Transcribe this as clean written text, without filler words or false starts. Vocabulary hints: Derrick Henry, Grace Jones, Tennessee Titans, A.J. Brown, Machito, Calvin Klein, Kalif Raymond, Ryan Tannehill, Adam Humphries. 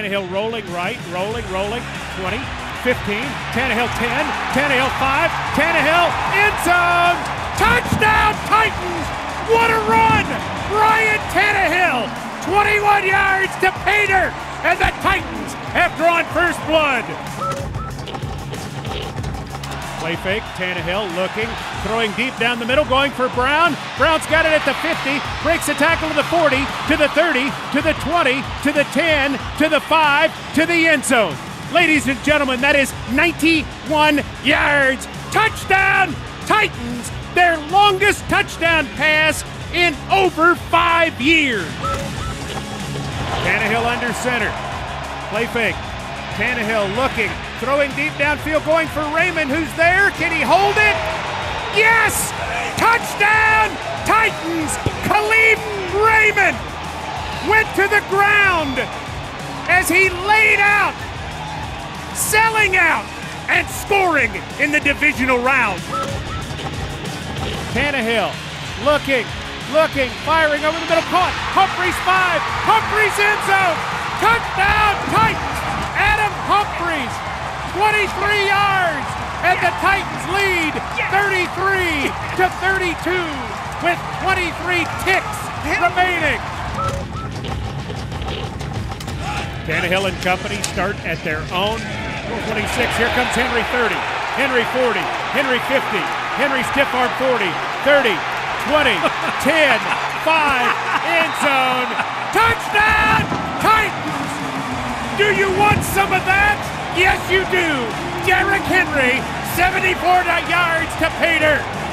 Tannehill rolling right, rolling, 20, 15, Tannehill 10, Tannehill 5, Tannehill, end zone, touchdown Titans! What a run! Ryan Tannehill, 21 yards to Painter, and the Titans have drawn first blood. Play fake, Tannehill looking, throwing deep down the middle, going for Brown. Brown's got it at the 50, breaks a tackle to the 40, to the 30, to the 20, to the 10, to the 5, to the end zone. Ladies and gentlemen, that is 91 yards. Touchdown, Titans, their longest touchdown pass in over 5 years. Tannehill under center, play fake. Tannehill looking, throwing deep downfield, going for Raymond, who's there. Can he hold it? Yes! Touchdown, Titans! Kalif Raymond went to the ground as he laid out, selling out, and scoring in the divisional round. Tannehill looking, firing over the middle, caught. Humphries 5, Humphries end zone. Touchdown, Titans! Adam Humphries, 23 yards, and the Titans lead 33 to 32 with 23 ticks remaining. Tannehill and company start at their own 26. Here comes Henry 30, Henry 40, Henry 50, Henry stiff arm 40, 30, 20, 10, 5, end zone, touchdown Titans! Do you want some of that? Yes, you do. Derrick Henry, 74 yards to Painter.